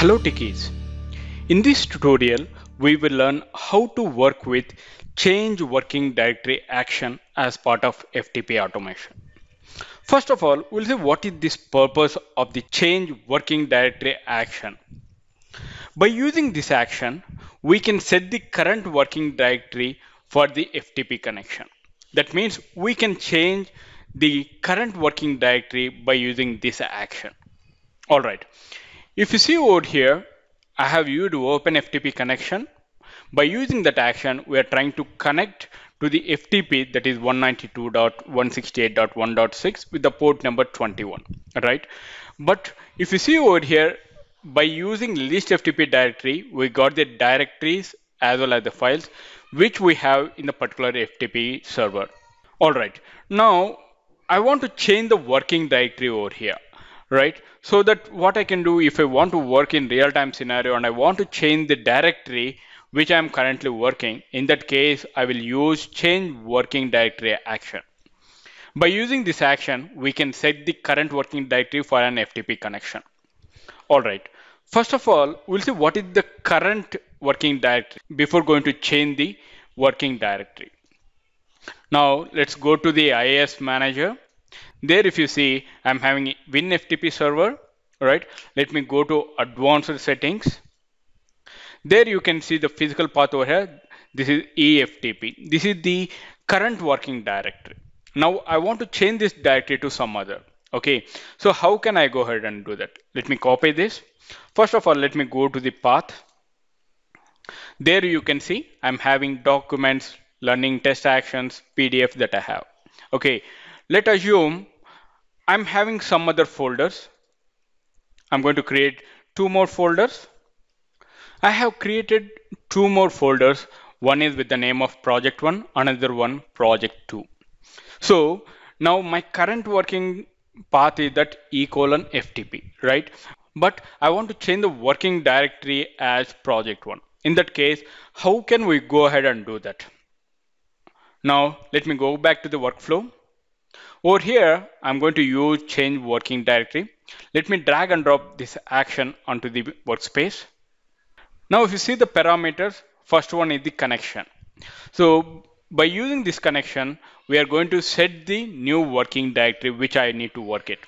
Hello Techies. In this tutorial, we will learn how to work with change working directory action as part of FTP automation. First of all, we'll see what is this purpose of the change working directory action. By using this action, we can set the current working directory for the FTP connection. That means we can change the current working directory by using this action. All right. If you see over here, I have used OpenFTP connection. By using that action, we are trying to connect to the FTP that is 192.168.1.6 with the port number 21, right? But if you see over here, by using list FTP directory, we got the directories as well as the files which we have in the particular FTP server. All right, now I want to change the working directory over here. Right, so that what I can do if I want to work in real-time scenario and I want to change the directory which I'm currently working, in that case I will use change working directory action. By using this action, we can set the current working directory for an FTP connection. All right, first of all, we'll see what is the current working directory before going to change the working directory. Now let's go to the IIS manager. There, if you see, I'm having a WinFTP server, right? Let me go to advanced settings. There you can see the physical path over here. This is EFTP. This is the current working directory. Now I want to change this directory to some other. Okay, so how can I go ahead and do that? Let me copy this. First of all, let me go to the path. There you can see I'm having documents, learning test actions, PDF that I have. Okay. Let assume I'm having some other folders. I'm going to create two more folders. I have created two more folders. One is with the name of project one, another one project two. So now my current working path is that E:FTP, right? But I want to change the working directory as project one. In that case, how can we go ahead and do that? Now, let me go back to the workflow. Over here, I'm going to use change working directory. Let me drag and drop this action onto the workspace. Now, if you see the parameters, first one is the connection. So by using this connection, we are going to set the new working directory, which I need to work it,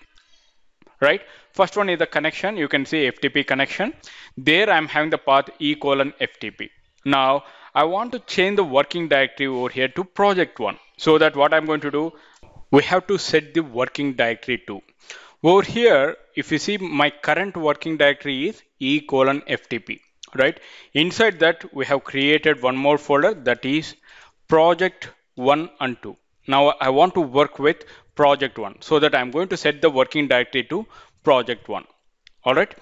right? First one is the connection. You can see FTP connection. There I'm having the path E:FTP. Now I want to change the working directory over here to project one. So that what I'm going to do, we have to set the working directory to. Over here, if you see, my current working directory is E:FTP, right? Inside that, we have created one more folder that is project 1 and 2. Now I want to work with project 1, so that I'm going to set the working directory to project 1. All right.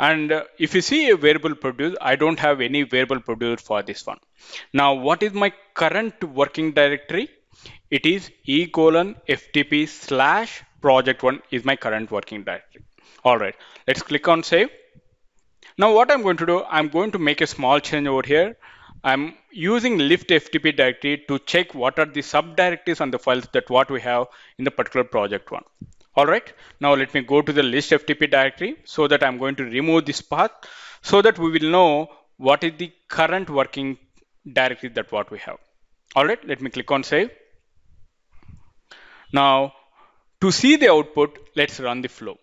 And if you see a variable produce, I don't have any variable produced for this one. Now, what is my current working directory? It is E:FTP/project1 is my current working directory. All right, let's click on save. Now what I'm going to do, I'm going to make a small change over here. I'm using liftFTP directory to check what are the subdirectories on the files that what we have in the particular project one. All right, now let me go to the listFTP directory so that I'm going to remove this path so that we will know what is the current working directory that what we have. All right, let me click on save. Now, to see the output, let's run the flow.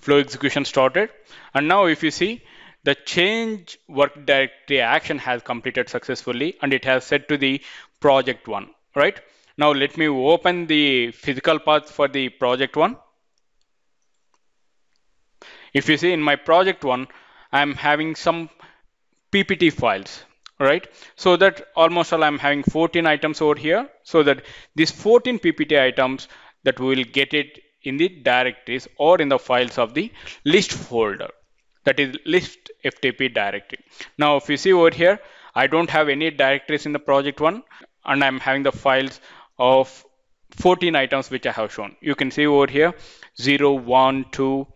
Flow execution started. And now if you see, the change work directory action has completed successfully and it has set to the project one, right? Now let me open the physical path for the project one. If you see in my project one, I'm having some PPT files. Right, so that almost all I'm having 14 items over here, so that these 14 PPT items that we will get it in the directories or in the files of the list folder, that is list FTP directory. Now, if you see over here, I don't have any directories in the project one, and I'm having the files of 14 items which I have shown. You can see over here 0, 1, 2,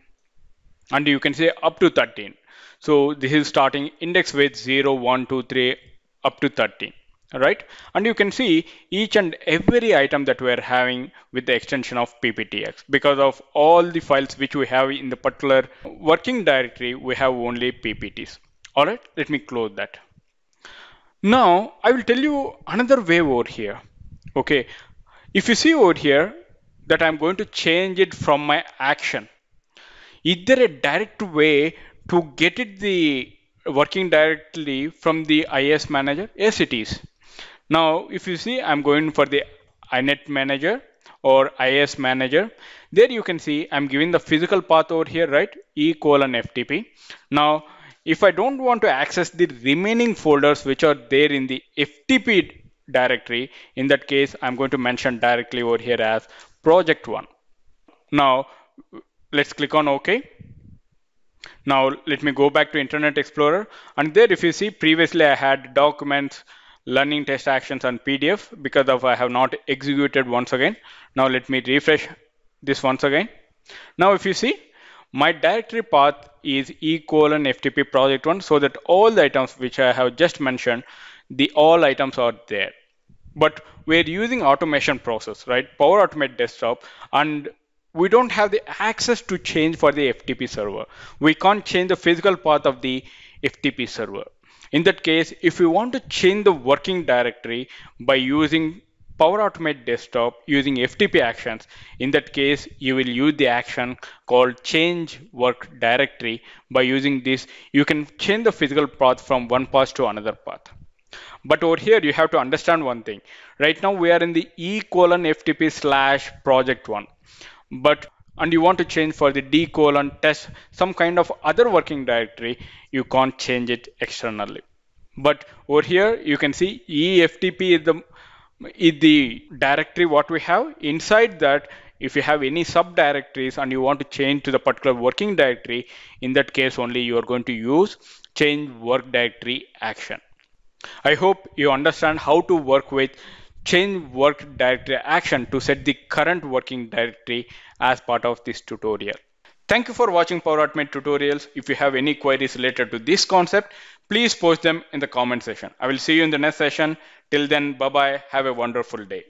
and you can see up to 13. So this is starting index with 0, 1, 2, 3, up to 13, right? And you can see each and every item that we are having with the extension of PPTX, because of all the files which we have in the particular working directory, we have only PPTs. All right, let me close that. Now I will tell you another way over here. Okay, if you see over here that I'm going to change it from my action. Is there a direct way to get it the working directly from the IIS manager? Yes, it is. Now, if you see, I'm going for the INET manager or IIS manager. There you can see I'm giving the physical path over here, right? E:/FTP. Now, if I don't want to access the remaining folders which are there in the FTP directory, in that case, I'm going to mention directly over here as project1. Now, let's click on OK. Now, let me go back to Internet Explorer. And there, if you see, previously I had documents, learning test actions, and PDF, because of I have not executed once again. Now, let me refresh this once again. Now, if you see, my directory path is E:/FTP project1, so that all the items which I have just mentioned, the all items are there. But we're using automation process, right? Power Automate Desktop, and we don't have the access to change for the FTP server. We can't change the physical path of the FTP server. In that case, if we want to change the working directory by using Power Automate Desktop using FTP actions, in that case, you will use the action called change work directory. By using this, you can change the physical path from one path to another path. But over here, you have to understand one thing. Right now, we are in the E:/FTP/project1. And you want to change for the D:/test, some kind of other working directory, you can't change it externally. But over here, you can see E:/FTP is the directory what we have. Inside that, if you have any subdirectories and you want to change to the particular working directory, in that case only you are going to use change work directory action. I hope you understand how to work with change work directory action to set the current working directory as part of this tutorial. Thank you for watching Power Automate tutorials. If you have any queries related to this concept, please post them in the comment section. I will see you in the next session. Till then, bye-bye. Have a wonderful day.